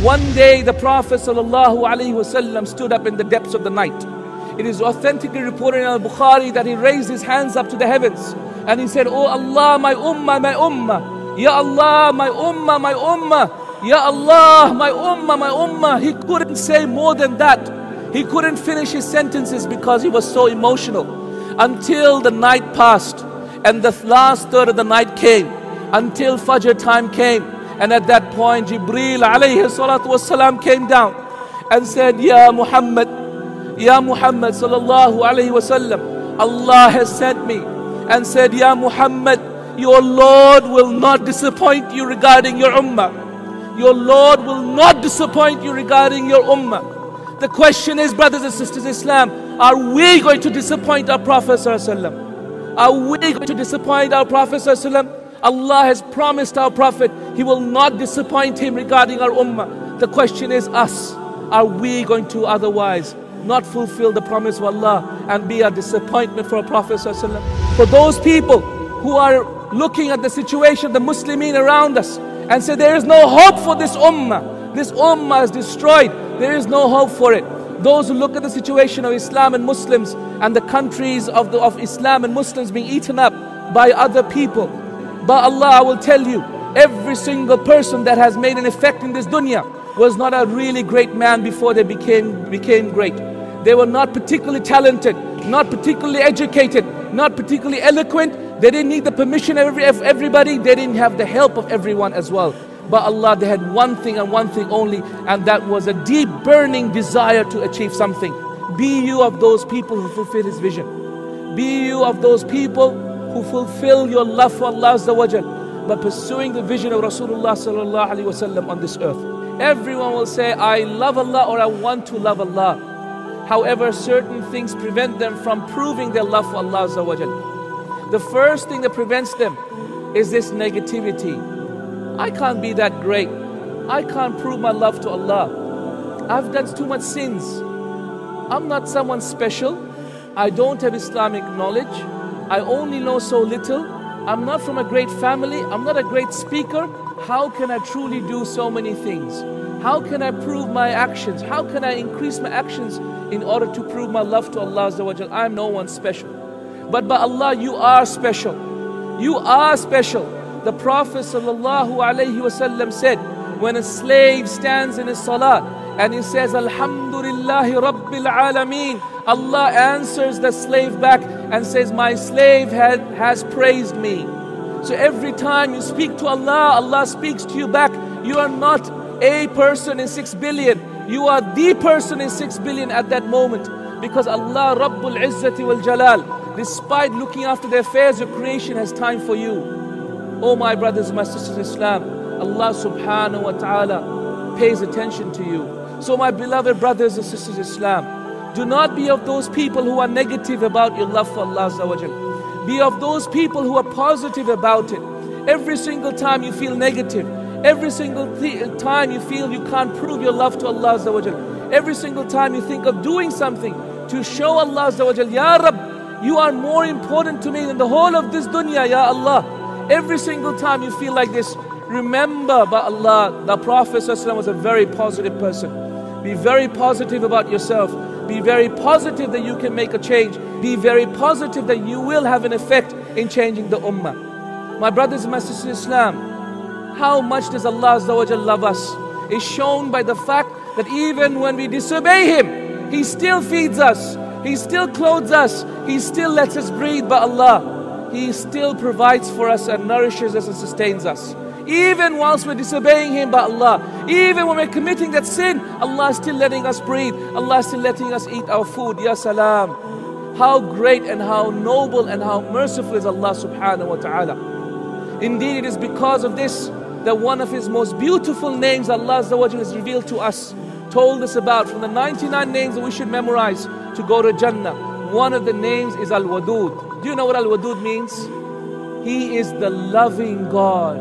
One day the Prophet Sallallahu Alaihi Wasallam stood up in the depths of the night. It is authentically reported in al Bukhari that he raised his hands up to the heavens and he said, "Oh Allah, my Ummah, my Ummah. Ya Allah, my Ummah, my Ummah. Ya Allah, my Ummah, my Ummah." He couldn't say more than that. He couldn't finish his sentences because he was so emotional. Until the night passed and the last third of the night came, until Fajr time came. And at that point Jibreel alayhi salatu wasalam came down and said, Ya Muhammad sallallahu alayhi wasallam, Allah has sent me and said, Ya Muhammad, your Lord will not disappoint you regarding your Ummah. Your Lord will not disappoint you regarding your Ummah. The question is, brothers and sisters in Islam, are we going to disappoint our Prophet ﷺ? Are we going to disappoint our Prophet ﷺ? Allah has promised our Prophet He will not disappoint him regarding our Ummah. The question is us. Are we going to otherwise not fulfill the promise of Allah and be a disappointment for our Prophet ﷺ? For those people who are looking at the situation of the Muslimin around us and say there is no hope for this Ummah. This Ummah is destroyed. There is no hope for it. Those who look at the situation of Islam and Muslims and the countries of Islam and Muslims being eaten up by other people. But Allah, I will tell you, every single person that has made an effect in this dunya was not a really great man before they became great. They were not particularly talented, not particularly educated, not particularly eloquent. They didn't need the permission of everybody. They didn't have the help of everyone as well. But Allah, they had one thing and one thing only, and that was a deep burning desire to achieve something. Be you of those people who fulfill His vision. Be you of those people who fulfill your love for Allah Azza wa Jal by pursuing the vision of Rasulullah Sallallahu Alaihi Wasallam on this earth. Everyone will say, I love Allah or I want to love Allah. However, certain things prevent them from proving their love for Allah Azza wa Jal. The first thing that prevents them is this negativity. I can't be that great. I can't prove my love to Allah. I've done too much sins. I'm not someone special. I don't have Islamic knowledge. I only know so little. I'm not from a great family. I'm not a great speaker. How can I truly do so many things? How can I prove my actions? How can I increase my actions in order to prove my love to Allah Azza wa Jal? I'm no one special. But by Allah, you are special. You are special. The Prophet ﷺ said, when a slave stands in his salat and he says, Alhamdulillahi Rabbil Alameen, Allah answers the slave back and says, my slave has praised me. So every time you speak to Allah, Allah speaks to you back. You are not a person in 6 billion. You are the person in 6 billion at that moment. Because Allah Rabbul Izzati Wal Jalal, despite looking after the affairs of creation, has time for you. Oh my brothers and my sisters in Islam, Allah subhanahu wa ta'ala pays attention to you. So my beloved brothers and sisters in Islam, do not be of those people who are negative about your love for Allah Azza wa Jal. Be of those people who are positive about it. Every single time you feel negative, every single time you feel you can't prove your love to Allah Azza wa Jal, every single time you think of doing something to show Allah Azza wa Jal, Ya Rabb, you are more important to me than the whole of this dunya, Ya Allah. Every single time you feel like this, remember by Allah, the Prophet ﷺ was a very positive person. Be very positive about yourself. Be very positive that you can make a change. Be very positive that you will have an effect in changing the Ummah. My brothers and my sisters in Islam, how much does Allah Azza wa Jal love us is shown by the fact that even when we disobey Him, He still feeds us. He still clothes us. He still lets us breathe by Allah. He still provides for us and nourishes us and sustains us. Even whilst we're disobeying Him by Allah, even when we're committing that sin, Allah is still letting us breathe. Allah is still letting us eat our food. Ya Salam. How great and how noble and how merciful is Allah subhanahu wa ta'ala. Indeed, it is because of this that one of His most beautiful names Allah Azza wa Jal has revealed to us, told us about from the 99 names that we should memorize to go to Jannah. One of the names is Al-Wadood. Do you know what Al-Wadood means? He is the loving God.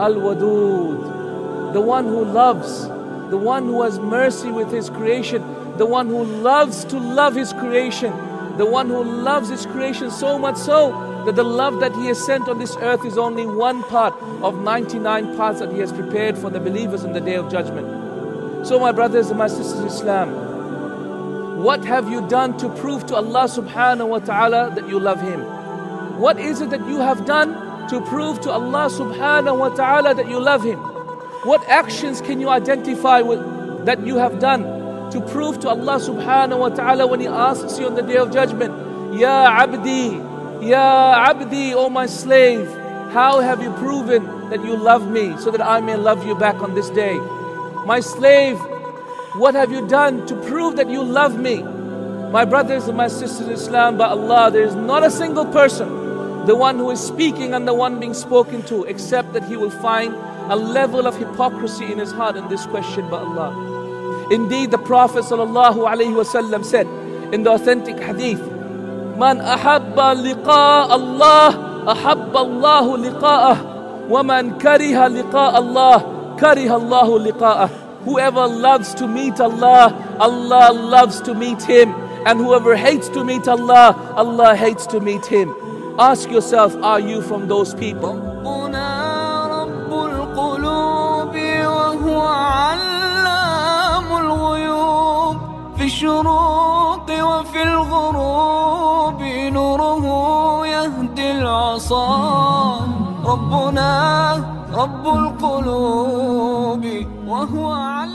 Al-Wadood. The one who loves. The one who has mercy with His creation. The one who loves to love His creation. The one who loves His creation so much so that the love that He has sent on this earth is only one part of 99 parts that He has prepared for the believers in the Day of Judgment. So my brothers and my sisters in Islam, what have you done to prove to Allah subhanahu wa ta'ala that you love Him? What is it that you have done to prove to Allah subhanahu wa ta'ala that you love Him? What actions can you identify with that you have done to prove to Allah subhanahu wa ta'ala when He asks you on the Day of Judgment, Ya Abdi, Ya Abdi, O my slave, how have you proven that you love me so that I may love you back on this day? My slave, what have you done to prove that you love me? My brothers and my sisters in Islam, by Allah, there is not a single person, the one who is speaking and the one being spoken to, except that he will find a level of hypocrisy in his heart in this question, by Allah. Indeed, the Prophet sallallahu alayhi wa sallam said in the authentic hadith, Man ahabba liqa Allah, ahabba Allahu liqa'ah, wa man kariha liqa Allah, kariha Allahu liqa'ah. Whoever loves to meet Allah, Allah loves to meet him, and whoever hates to meet Allah, Allah hates to meet him. Ask yourself, are you from those people? ربنا رب القلوب وهو